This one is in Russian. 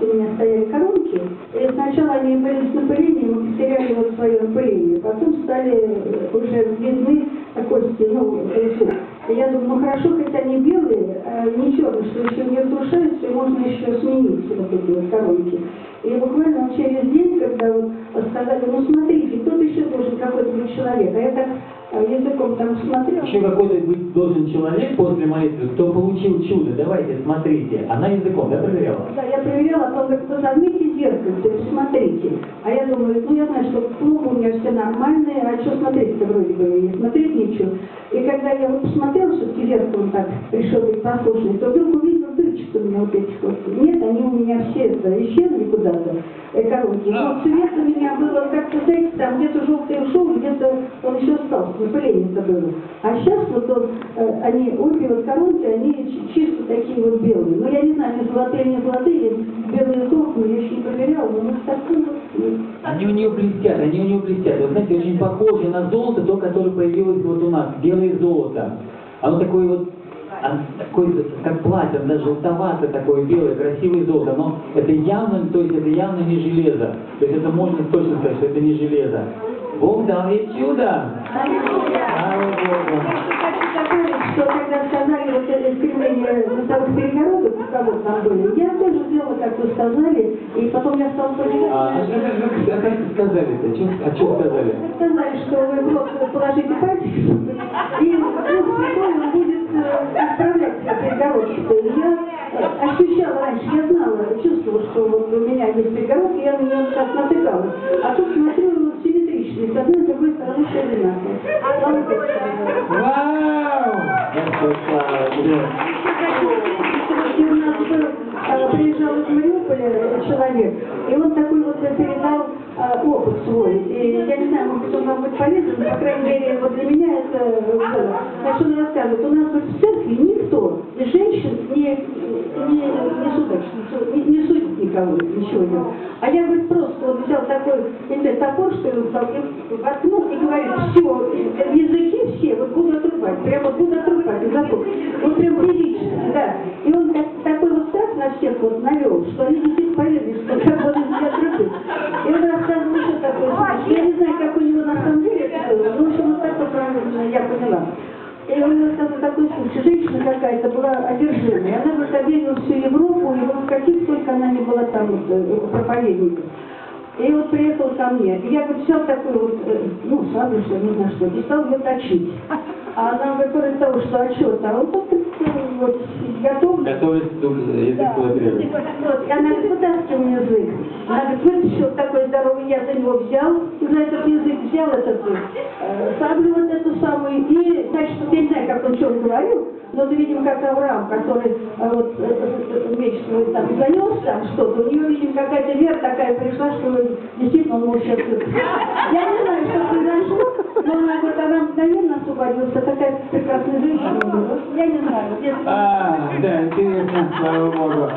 у меня стояли коронки, и сначала они были с напылением, мы потеряли вот свое напыление, потом стали уже видны кости, ну, рисунок. И я думаю, ну хорошо, хоть они белые, а ничего, потому что еще не разрушаются, и можно еще сменить вот эти вот коронки. И буквально через день, когда вот сказали, ну смотрите, кто-то еще должен какой-то быть человек, а я так языком там смотрела. Еще какой-то быть должен человек после молитвы, кто получил чудо, давайте, смотрите. Она языком, да, проверяла? Да, я проверяла, а потом говорит, возьмите зеркальце, смотрите. А я думаю, ну я знаю, что плохо, у меня все нормальные, а что смотреть-то вроде бы, не смотреть ничего. И когда я вот посмотрела, все-таки зеркалом так решил быть послушной, то вдруг увидела дырочки у меня вот этих вот. Нет, они у меня все это исчезли куда-то, коронки. Но цвет у меня было как-то, знаете, там где-то желтый ушел, где-то он еще остался. Напыление-то было. А сейчас вот он, они, обе вот коронки, они чисто такие вот белые. Ну, я не знаю, они золотые, не золотые, белые сохну, я еще не проверяла, но у них такое вот. Они у нее блестят, они у нее блестят. Вот, знаете, очень похожи на золото, то, которое появилось вот у нас, белое золото. Оно такое вот, такое, как платье, да, желтоватое такое белое, красивое золото, но это явно, то есть это явно не железо. То есть это можно точно сказать, что это не железо. Бог дал ей чудо! Аллилуйя! Аллилуйя! Что когда сказали вот это искривление носовых перегородок, у кого там были, я тоже сделала, как вы сказали, и потом я стала понимать... А как вы сказали-то? А что сказали? Сказали, что вы просто положите пальчик, и он будет исправлять перегородку. Я ощущала раньше, я знала, чувствовала, что вот у меня есть перегородки, я на нее так натыкалась. А тут смотрела симметричные, с одной и другой стороны все одинаково. Вау! И у нас был, приезжал из Мариуполя человек, и он такой вот передал опыт свой. И я не знаю, может быть, он вам будет полезен, но, по крайней мере, вот для меня это было. Так он рассказывает, у нас в церкви никто, ни женщин, не судит никого, ничего нет. А я, говорит, просто вот взял такой, если топор, что его воткнул и говорит, все, языки все, вот буду отрубать, прямо буду отрубать, вот прям прилично, да. И он такой вот так на всех вот навел, что они действительно поверили, что как он себя отрубил. И он рассказывал еще такое, я не знаю, как у него на самом деле это было, но в общем, вот так вот правильно я поняла. И он рассказывал такой случай, женщина какая-то была одержимая, и она вот объездила всю Европу, и вот каких только она не была там вот, проповедников. И вот приехал ко мне, и я вот взял такой вот, ну, сразу что, не знаю что, и стал ее точить. А она говорит того, что отчет, а вот так вот, готов. Готовится язык лабиринт. И она говорит, вытаскивал мне язык. Она говорит, вытащил такой здоровый, я за него взял, и за этот язык взял этот, саблю вот эту самую, и, значит, я не знаю, как он что говорил, но ты, видимо, как Авраам, который вот меч свой там занес там что-то, у нее, видимо, какая-то вера такая пришла, что действительно он мог сейчас... Я не знаю, что произошло, но она говорит, она мгновенно освободилась, такая прекрасная женщина была. Я не знаю. А, да, интересно, слава Богу.